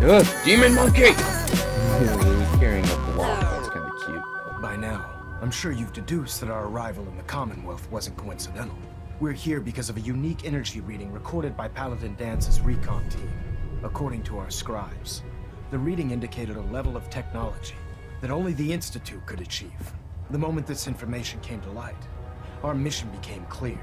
Ugh, demon monkey! He's carrying a block. That's kind of cute. By now, I'm sure you've deduced that our arrival in the Commonwealth wasn't coincidental. We're here because of a unique energy reading recorded by Paladin Dance's recon team. According to our scribes, the reading indicated a level of technology that only the Institute could achieve. The moment this information came to light, our mission became clear.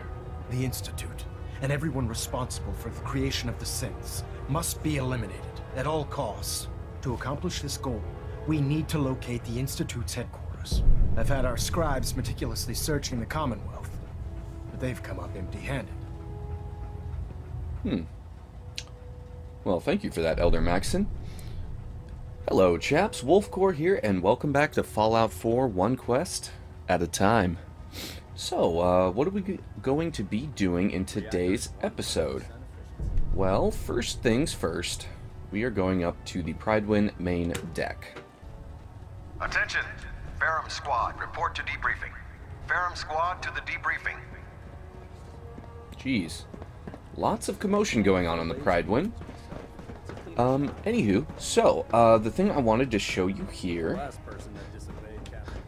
The Institute, and everyone responsible for the creation of the synths, must be eliminated at all costs. To accomplish this goal, we need to locate the Institute's headquarters. I've had our scribes meticulously searching the Commonwealth, but they've come up empty-handed. Hmm. Well, thank you for that, Elder Maxson. Hello, chaps. Wolfgore here, and welcome back to Fallout 4, one quest at a time. So, what are we going to be doing in today's episode? Well, first things first, we are going up to the Prydwen main deck. Attention! Ferram squad, report to debriefing. Ferram squad to the debriefing. Jeez. Lots of commotion going on the Prydwen. Anywho, so, the thing I wanted to show you here,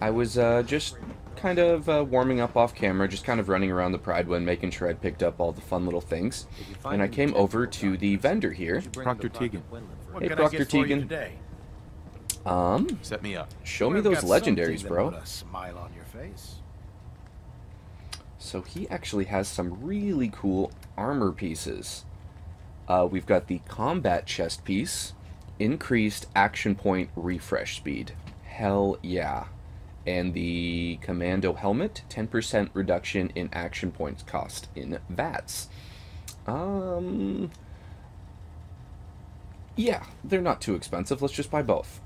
I was, just kind of warming up off camera, just kind of running around the Prydwen, making sure I picked up all the fun little things, and I came over to the vendor here. Proctor Teagan. Hey, Proctor Teagan. Set me up. Show me those legendaries, bro. Smile on your face. So he actually has some really cool armor pieces. We've got the combat chest piece, increased action point refresh speed. Hell yeah. And the commando helmet, 10% reduction in action points cost in VATS. Yeah, they're not too expensive. Let's just buy both.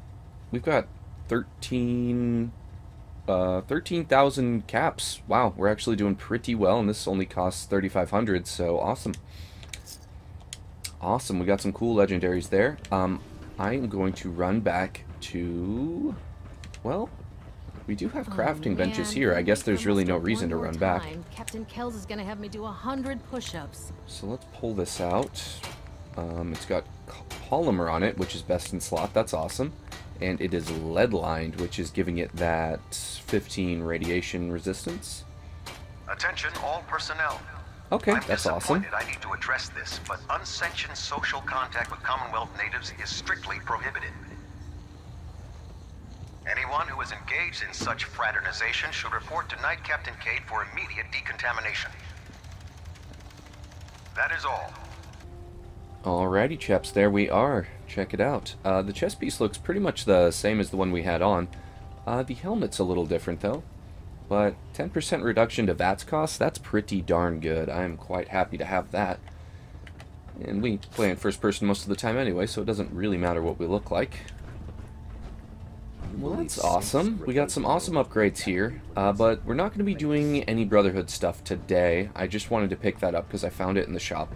We've got 13,000 caps. Wow, we're actually doing pretty well, and this only costs 3,500, so awesome. Awesome, we got some cool legendaries there. I am going to run back to... Well, we do have crafting benches here. I guess there's really no reason to run back. Captain Kells is going to have me do 100 push-ups. So let's pull this out. It's got polymer on it, which is best in slot. That's awesome. And it is lead-lined, which is giving it that 15 radiation resistance. Attention, all personnel. Okay, that's awesome. I need to address this, but unsanctioned social contact with Commonwealth natives is strictly prohibited. Anyone who is engaged in such fraternization should report to Knight-Captain Cade for immediate decontamination. That is all. Alrighty, chaps, there we are. Check it out. The chest piece looks pretty much the same as the one we had on. The helmet's a little different, though. But 10% reduction to VATS costs, that's pretty darn good. I'm quite happy to have that. And we play in first person most of the time anyway, so it doesn't really matter what we look like. Well, that's awesome. We got some awesome upgrades here, but we're not going to be doing any Brotherhood stuff today. I just wanted to pick that up because I found it in the shop.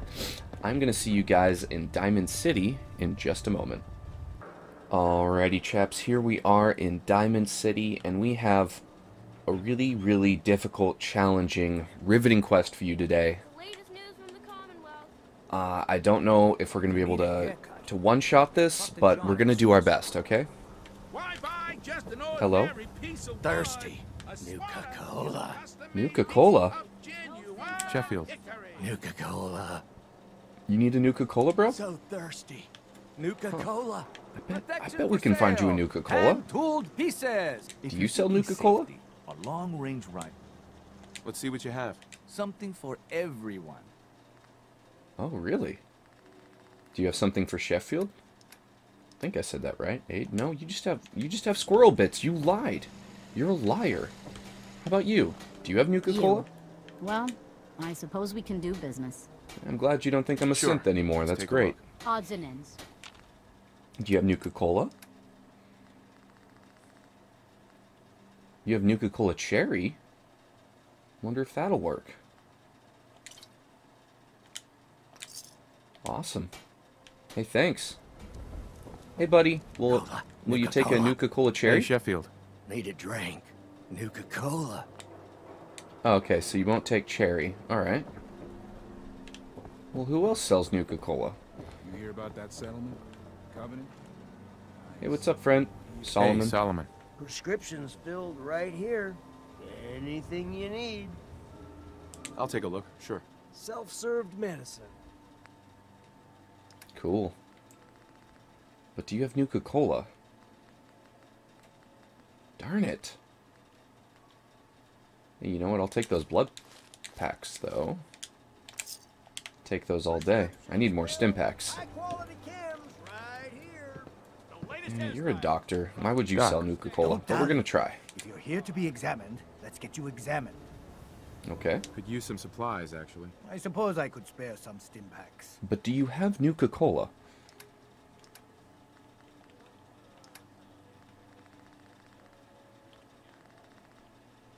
I'm going to see you guys in Diamond City in just a moment. Alrighty, chaps, here we are in Diamond City, and we have a really, really difficult, challenging, riveting quest for you today. I don't know if we're going to be able to one-shot this, but we're going to do our best, okay? Hello? Thirsty. Nuka-Cola. Nuka-Cola? Sheffield. Nuka-Cola. You need a Nuka-Cola, bro? So thirsty. Nuka-Cola. Huh. I bet we can find you a Nuka-Cola. Do you sell Nuka-Cola? A long-range rifle. Let's see what you have. Something for everyone. Oh, really? Do you have something for Sheffield? I think I said that right. Hey, no, you just have squirrel bits. You lied. You're a liar. How about you? Do you have Nuka-Cola? Well, I suppose we can do business. I'm glad you don't think I'm a synth anymore. Let's That's great. Odds and ends. Do you have Nuka-Cola? You have Nuka-Cola Cherry? Wonder if that'll work. Awesome. Hey, thanks. Hey, buddy. Will you take a Nuka-Cola Cherry? Hey, Sheffield. Need a drink. Nuka-Cola. Okay, so you won't take Cherry. Alright. Well, who else sells Nuka-Cola? You hear about that settlement? Covenant? Hey, what's up, friend? Solomon. Hey, Solomon. Prescriptions filled right here. Anything you need. I'll take a look, sure. Self-served medicine. Cool. But do you have Nuka-Cola? Darn it. Hey, you know what? I'll take those blood packs, though. Take those all day. I need more stim packs. You're a doctor. Why would you sell Nuka-Cola? But we're gonna try. If you're here to be examined, let's get you examined. Okay. Could use some supplies, actually. I suppose I could spare some stim packs. But do you have Nuka-Cola?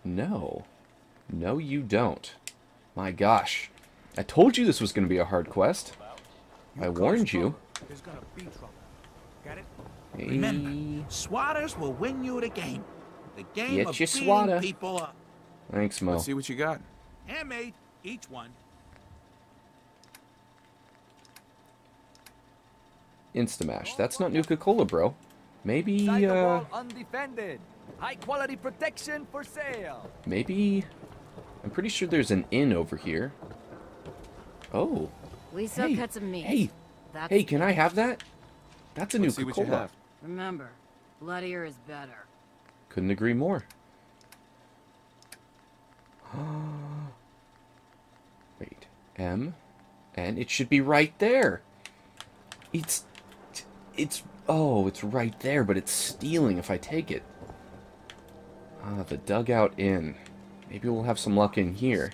No. No, you don't. My gosh. I told you this was gonna be a hard quest. I warned you. There's gonna be trouble. Got it? Hey. Remember, swatters will win you the game. The game of beating people up. Thanks, Mo. Let's see what you got. Handmade, each one. Instamash. That's not Nuka-Cola, bro. Maybe, undefended. High quality protection for sale. Maybe... I'm pretty sure there's an inn over here. Oh. We sell cuts of meat. Hey, hey, can I have that? That's a Nuka-Cola. Remember, bloodier is better. Couldn't agree more. Wait, M, and it should be right there. It's oh, it's right there, but it's stealing if I take it. Ah, the Dugout Inn. Maybe we'll have some luck in here.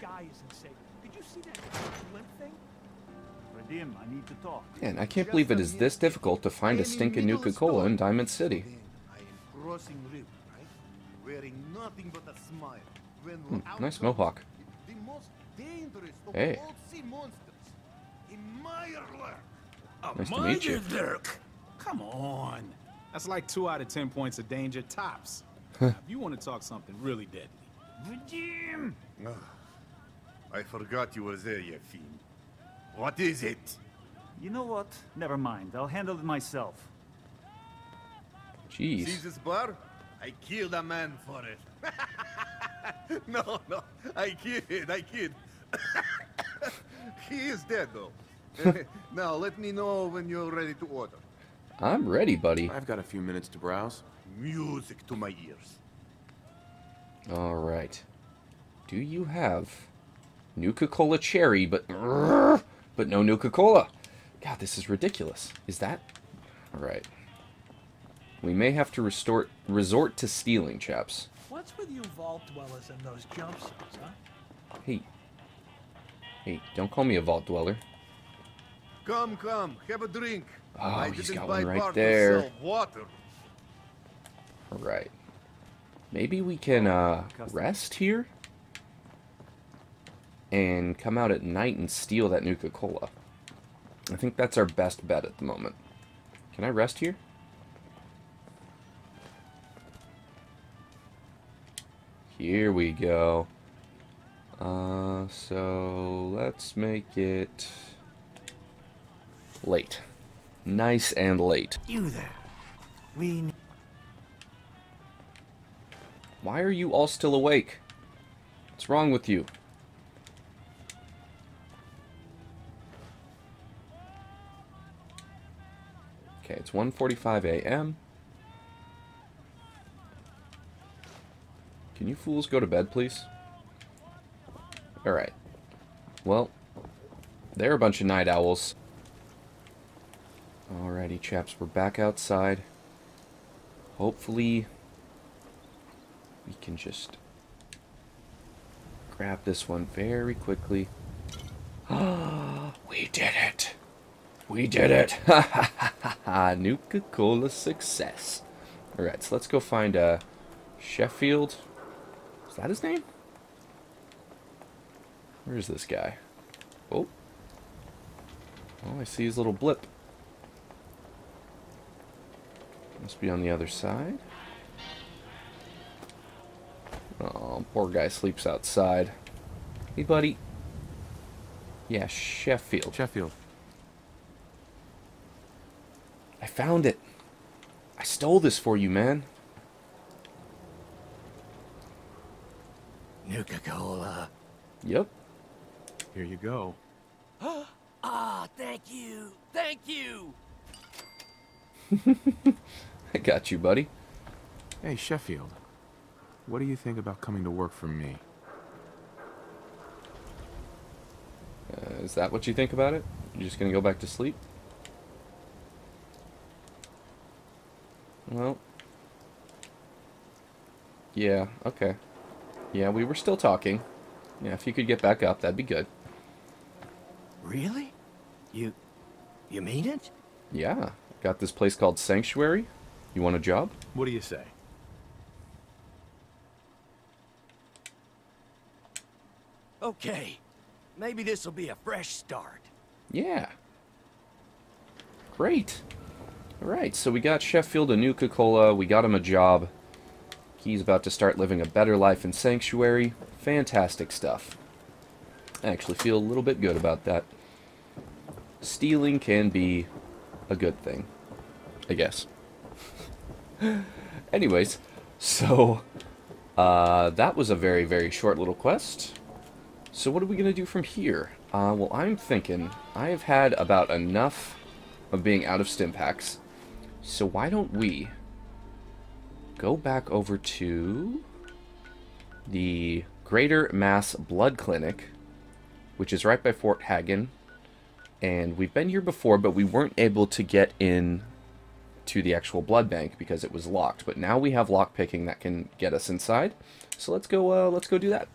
Man, I can't believe it is this difficult to find a stinking Nuka-Cola in Diamond City. Nice mohawk. Hey. Nice to meet you. Come on. That's like 2 out of 10 points of danger tops. If you want to talk something really deadly. I forgot you were there, Yefim. What is it? You know what? Never mind. I'll handle it myself. Jeez. See this bar? I killed a man for it. No, I kid. He is dead, though. Now, let me know when you're ready to order. I'm ready, buddy. I've got a few minutes to browse. Music to my ears. All right. Do you have Nuka-Cola Cherry, but no Nuka-Cola? God, this is ridiculous. Is that? All right. We may have to resort to stealing, chaps. What's with you vault dwellers and those jumpsuits, huh? Hey, don't call me a vault dweller. Come, have a drink. Oh, I he's got one right there. Water. All right. Maybe we can rest here and come out at night and steal that Nuka-Cola. I think that's our best bet at the moment. Can I rest here? Here we go. So let's make it late. Nice and late. You there. Why are you all still awake? What's wrong with you? Okay, it's 1:45 a.m. Can you fools go to bed, please? Alright. Well, they're a bunch of night owls. Alrighty, chaps. We're back outside. Hopefully, we can just grab this one very quickly. Ah, we did it! We did it! Ha ha ha ha ha! Nuka-Cola success! Alright, so let's go find Sheffield... Is that his name? Where is this guy? Oh. Oh, I see his little blip. Must be on the other side. Oh, poor guy sleeps outside. Hey, buddy. Yeah, Sheffield. I found it. I stole this for you, man. Nuka-Cola. Yep. Here you go. Ah, thank you. Thank you. I got you, buddy. Hey, Sheffield. What do you think about coming to work for me? Is that what you think about it? You're just gonna go back to sleep? Well. Yeah, okay. Yeah, we were still talking. Yeah, if you could get back up, that'd be good. Really? You mean it? Yeah. Got this place called Sanctuary. You want a job? What do you say? Okay. Maybe this will be a fresh start. Yeah. Great. Alright, so we got Sheffield a Nuka-Cola. We got him a job. He's about to start living a better life in Sanctuary. Fantastic stuff. I actually feel a little bit good about that. Stealing can be a good thing, I guess. Anyways, so that was a very, very short little quest. So what are we going to do from here? Well, I'm thinking I have had about enough of being out of stim packs. So why don't we go back over to the Greater Mass Blood Clinic, which is right by Fort Hagen. And we've been here before, but we weren't able to get in to the actual blood bank because it was locked. But now we have lock picking that can get us inside. So let's go do that.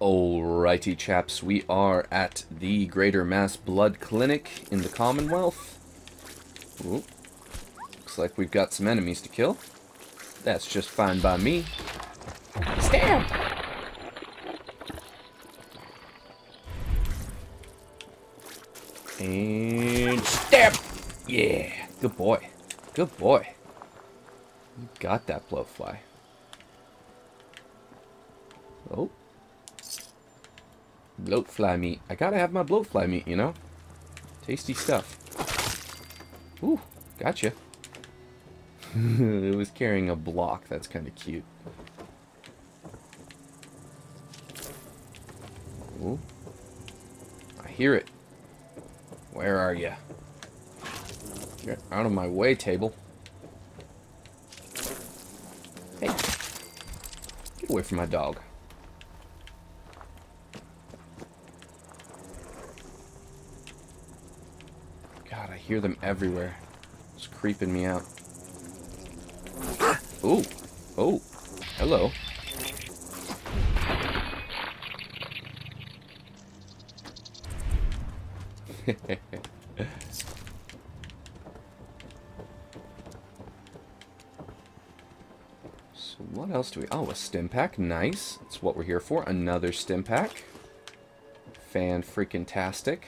Alrighty, chaps, we are at the Greater Mass Blood Clinic in the Commonwealth. Ooh, looks like we've got some enemies to kill. That's just fine by me. Stab! And stab! Yeah, good boy. Good boy. You got that, blowfly. Oh. Bloatfly meat. I gotta have my bloatfly meat, you know? Tasty stuff. Ooh, gotcha. It was carrying a block. That's kind of cute. Ooh. I hear it. Where are you? Get out of my way, table. Hey. Get away from my dog. I hear them everywhere. It's creeping me out. Ooh. Oh. Hello. So what else do we... Oh, a stim pack. Nice. That's what we're here for. Another stim pack. Fan-freaking-tastic.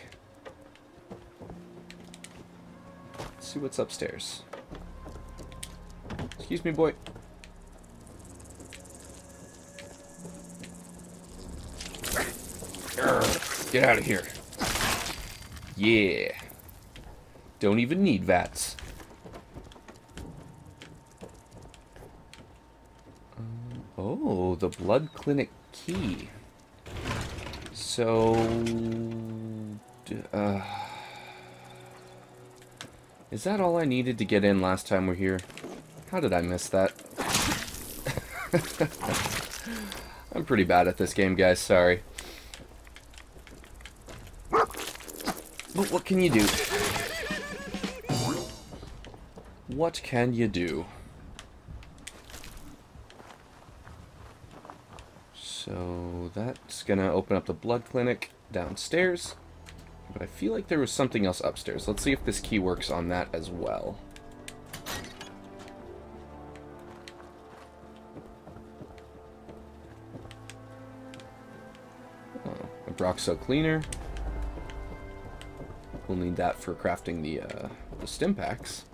See what's upstairs. Excuse me, boy. Get out of here. Yeah. Don't even need VATS. Oh, the blood clinic key. So... Is that all I needed to get in last time we're here? How did I miss that? I'm pretty bad at this game, guys. Sorry. But what can you do? What can you do? So that's gonna open up the blood clinic downstairs. But I feel like there was something else upstairs. Let's see if this key works on that as well. Oh, a Broxo cleaner. We'll need that for crafting the stim packs.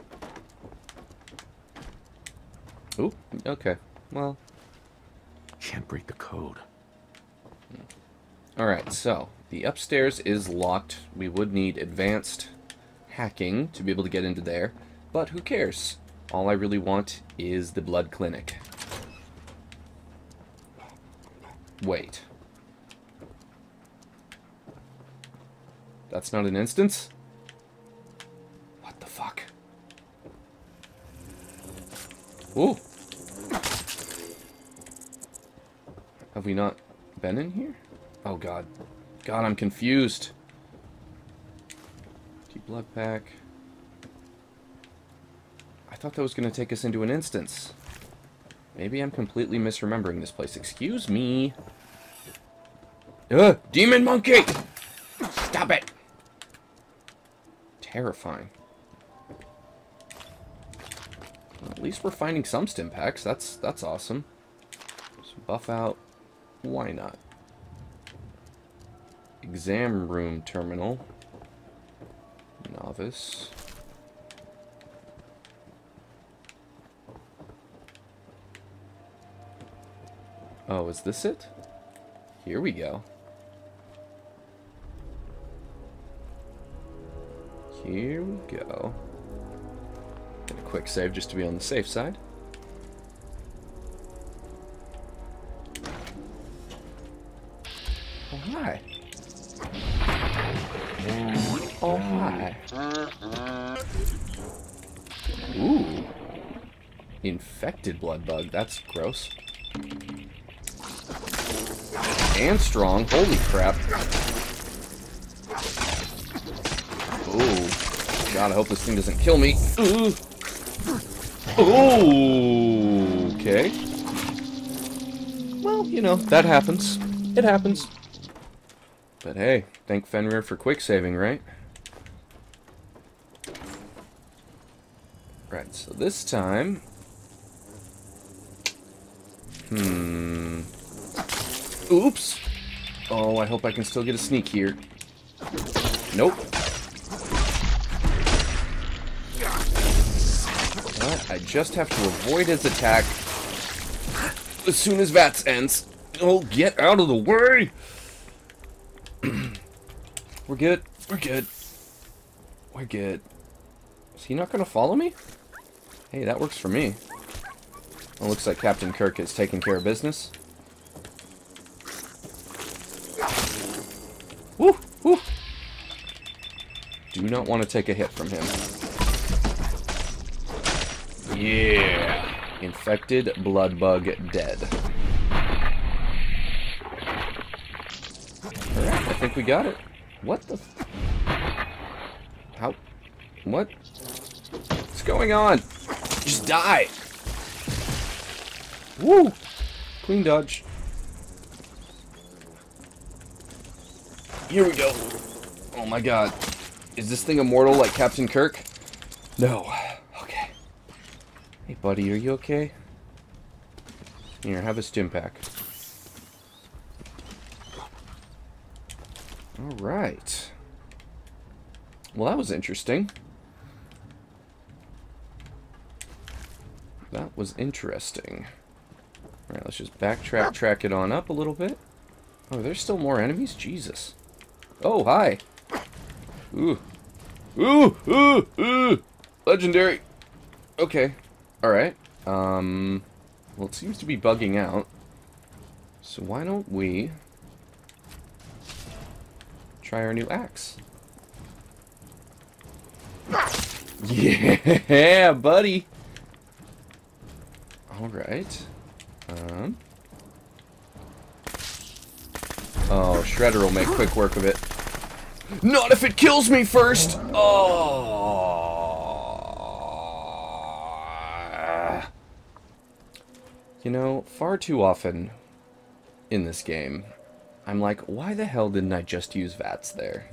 Ooh, okay. Well, can't break the code. All right, so. The upstairs is locked. We would need advanced hacking to be able to get into there. But who cares? All I really want is the blood clinic. Wait. That's not an instance? What the fuck? Ooh! Have we not been in here? Oh god. God, I'm confused. Keep blood pack. I thought that was going to take us into an instance. Maybe I'm completely misremembering this place. Excuse me. Ugh! Demon monkey! Stop it! Terrifying. Well, at least we're finding some stim packs. That's awesome. Just buff out. Why not? Exam room terminal. Novice. Oh, is this it? Here we go. Here we go. Get a quick save just to be on the safe side. Oh, hi. Oh, hi. Ooh. Infected blood bug. That's gross. And strong. Holy crap. Oh, God, I hope this thing doesn't kill me. Ooh. Ooh. Okay. Well, you know, that happens. It happens. But hey, thank Fenrir for quick saving, right? Right, so this time... Hmm... Oops! Oh, I hope I can still get a sneak here. Nope. Well, I just have to avoid his attack as soon as VATS ends. Oh, get out of the way! We're good. We're good. We're good. Is he not going to follow me? Hey, that works for me. Well, looks like Captain Kirk is taking care of business. Woo! Woo! Do not want to take a hit from him. Yeah! Infected blood bug dead. Alright, I think we got it. What the... How... What? What's going on? Just die! Woo! Clean dodge. Here we go. Oh my god. Is this thing immortal like Captain Kirk? No. Okay. Hey buddy, are you okay? Here, have a stim pack. Alright. Well, that was interesting. That was interesting. Alright, let's just backtrack, track it on up a little bit. Oh, there's still more enemies? Jesus. Oh, hi! Ooh. Ooh! Ooh! Ooh! Legendary! Okay. Alright. Well, it seems to be bugging out. So why don't we... try our new axe. Yeah, buddy! Alright. Oh, Shredder will make quick work of it. Not if it kills me first! Oh! You know, far too often in this game, I'm like, why the hell didn't I just use VATS there?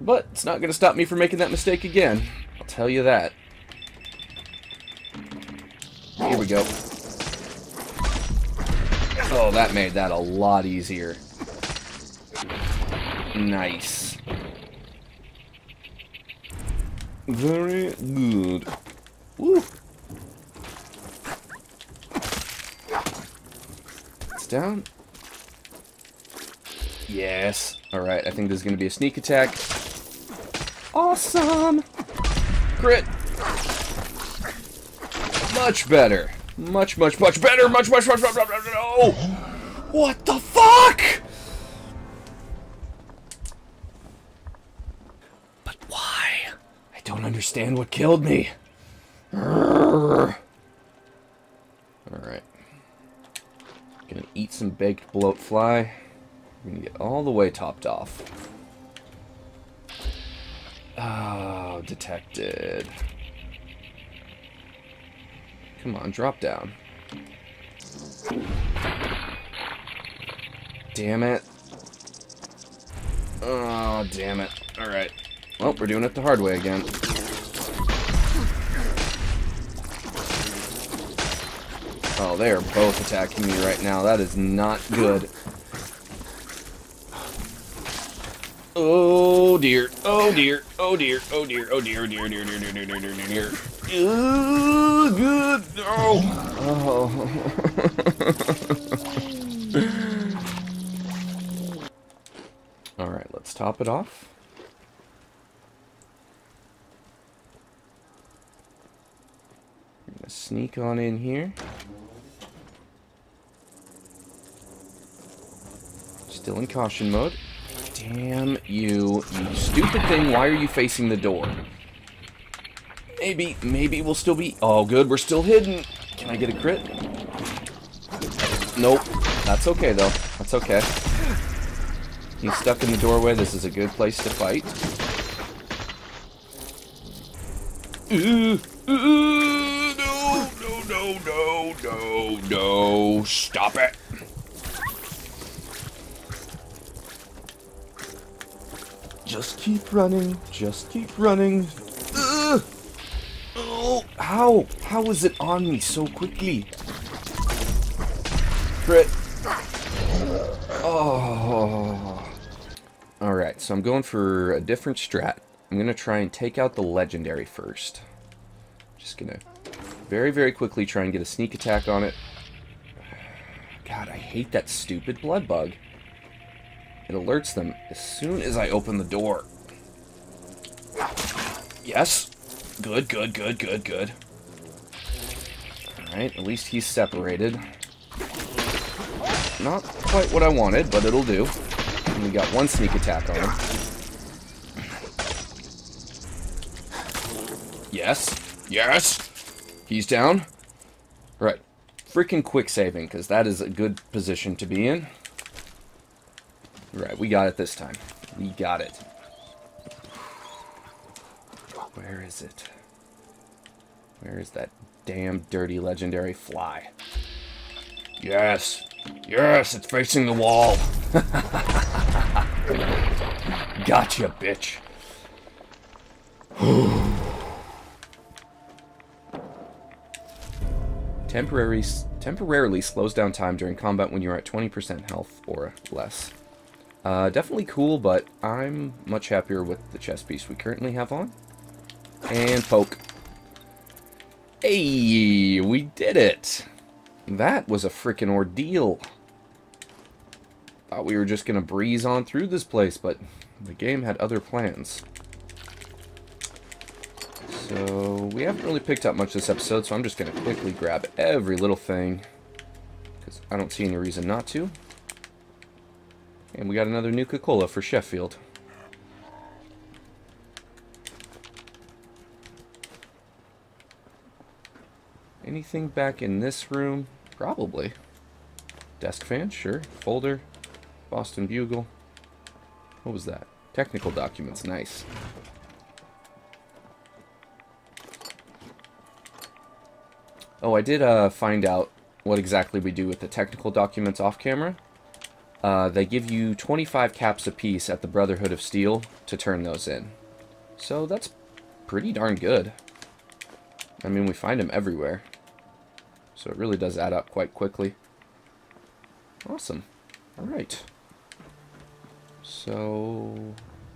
But it's not going to stop me from making that mistake again. I'll tell you that. Here we go. Oh, that made that a lot easier. Nice. Very good. Woo! It's down. Yes. Alright, I think there's going to be a sneak attack. Awesome! Crit! Much better. Much, much, much better! Much, much, much, much, much, much, no! What the fuck?! But why? I don't understand what killed me. Alright. Gonna eat some baked bloat fly. I'm gonna get all the way topped off. Oh, detected. Come on, drop down. Damn it. Oh, damn it. Alright. Well, we're doing it the hard way again. Oh, they are both attacking me right now. That is not good. Oh dear, oh dear, oh dear, oh dear, oh dear, oh dear, dear, dear, dear, dear, dear, dear, dear. Good. Oh. All right, let's top it off. I'm gonna sneak on in here. Still in caution mode. Damn you, you stupid thing. Why are you facing the door? Maybe we'll still be... Oh, good, we're still hidden. Can I get a crit? Nope. That's okay, though. That's okay. He's stuck in the doorway. This is a good place to fight. No, no, no, no, no, no. Stop it. Just keep running. Just keep running. Ugh. Oh, how? How is it on me so quickly? Crit. Oh. All right. So I'm going for a different strat. I'm gonna try and take out the legendary first. Just gonna very, very quickly try and get a sneak attack on it. God, I hate that stupid blood bug. It alerts them as soon as I open the door. Yes. Good, good, good, good, good. Alright, at least he's separated. Not quite what I wanted, but it'll do. And we got one sneak attack on him. Yes. Yes! He's down. Right. Freaking quick saving, because that is a good position to be in. Right, we got it this time. We got it. Where is it? Where is that damn dirty legendary fly? Yes! Yes! It's facing the wall! Gotcha, bitch! Temporarily slows down time during combat when you're at 20% health or less. Definitely cool, but I'm much happier with the chest piece we currently have on. And poke. Hey, we did it! That was a freaking ordeal. Thought we were just gonna breeze on through this place, but the game had other plans. So, we haven't really picked up much this episode, so I'm just gonna quickly grab every little thing, because I don't see any reason not to. And we got another Nuka-Cola for Sheffield. Anything back in this room? Probably. Desk fan? Sure. Folder. Boston Bugle. What was that? Technical documents. Nice. Oh, I did find out what exactly we do with the technical documents off camera. They give you 25 caps apiece at the Brotherhood of Steel to turn those in. So that's pretty darn good. I mean, we find them everywhere. So it really does add up quite quickly. Awesome. Alright. So...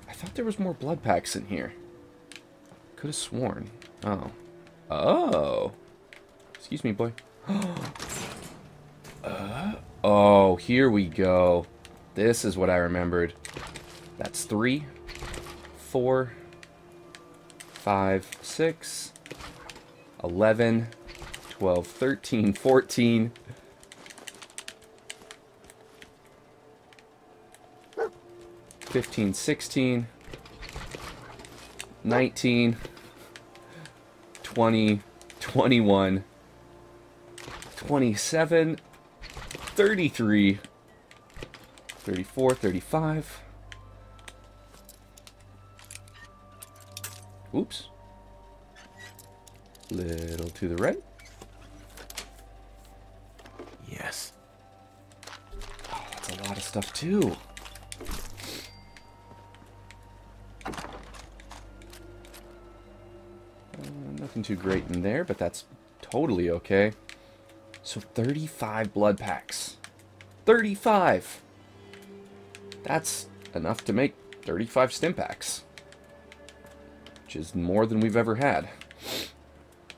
I thought there was more blood packs in here. Could have sworn. Oh. Oh! Excuse me, boy. Oh, here we go. This is what I remembered. That's 3, 4, 5, 6, 11, 12, 13, 14. Fifteen, 16, 19, 20, 21, 27, 33, 34, 35. Oops. Little to the right. Yes. Oh, that's a lot of stuff too. Nothing too great in there, but that's totally okay. So 35 blood packs. 35! That's enough to make 35 stim packs, which is more than we've ever had.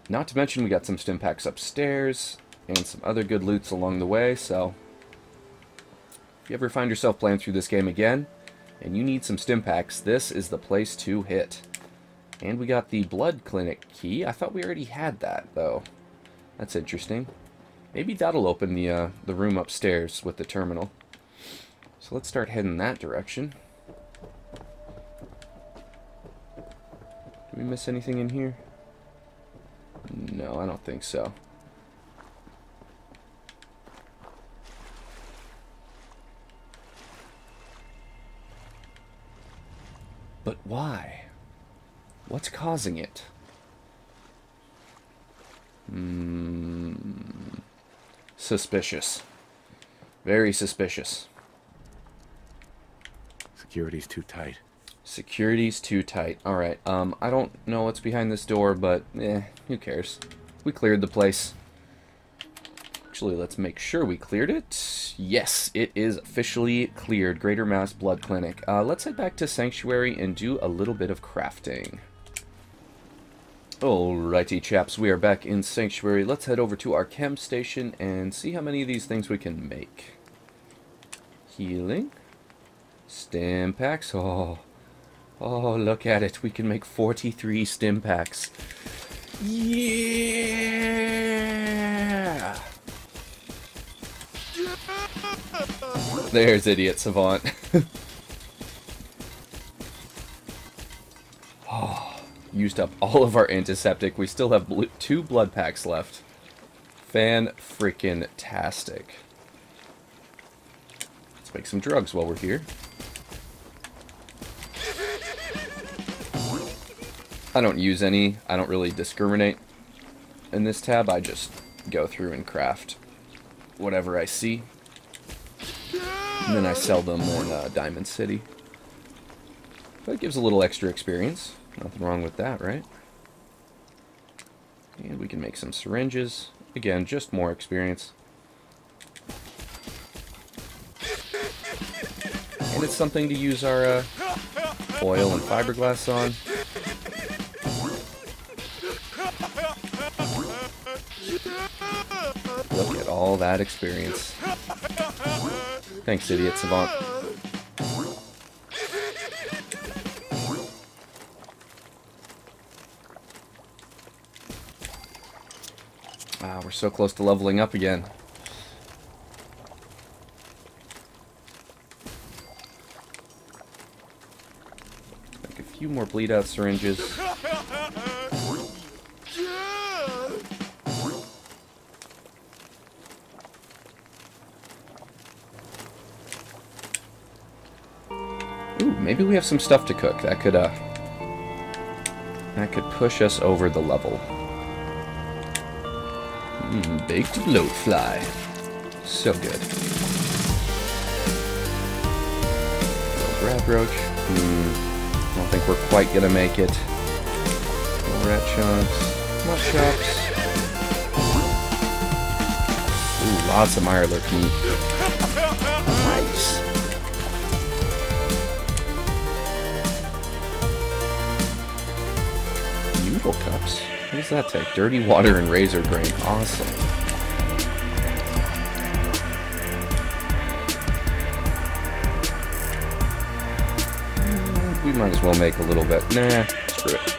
Not to mention we got some stim packs upstairs and some other good loots along the way, so if you ever find yourself playing through this game again and you need some stim packs, this is the place to hit. And we got the blood clinic key. I thought we already had that, though. That's interesting. Maybe that'll open the room upstairs with the terminal. So let's start heading that direction. Did we miss anything in here? No, I don't think so. But why? What's causing it? Suspicious. Very suspicious. Security's too tight. Security's too tight. Alright, I don't know what's behind this door, but who cares? We cleared the place. Actually, let's make sure we cleared it. Yes, it is officially cleared. Greater Mass Blood Clinic. Let's head back to Sanctuary and do a little bit of crafting. Alrighty, chaps, we are back in Sanctuary. Let's head over to our chem station and see how many of these things we can make. Healing. Stim packs. Oh, look at it. We can make 43 stim packs. Yeah! There's Idiot Savant. Used up all of our antiseptic. We still have 2 blood packs left. Fan-freaking-tastic. Let's make some drugs while we're here. I don't use any. I don't really discriminate. In this tab, I just go through and craft whatever I see. And then I sell them on Diamond City. But it gives a little extra experience. Nothing wrong with that, right? And we can make some syringes. Again, just more experience. And it's something to use our oil and fiberglass on. Look at all that experience. Thanks, Idiot Savant. We're so close to leveling up again. Make a few more bleed out syringes. Ooh, maybe we have some stuff to cook. That could push us over the level. Baked blowfly. So good. Little grab roach. I don't think we're quite gonna make it. Little rat chomps. Mud chops. Ooh, lots of mirelurk meat. Nice. Noodle cups. What does that take? Dirty water and razor grain. Awesome. Might as well make a little bit. Nah, screw it.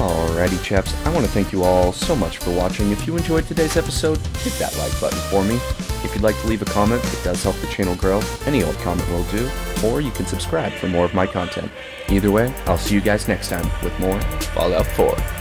Alrighty chaps, I want to thank you all so much for watching. If you enjoyed today's episode, hit that like button for me. If you'd like to leave a comment, it does help the channel grow. Any old comment will do, or you can subscribe for more of my content. Either way, I'll see you guys next time with more Fallout 4.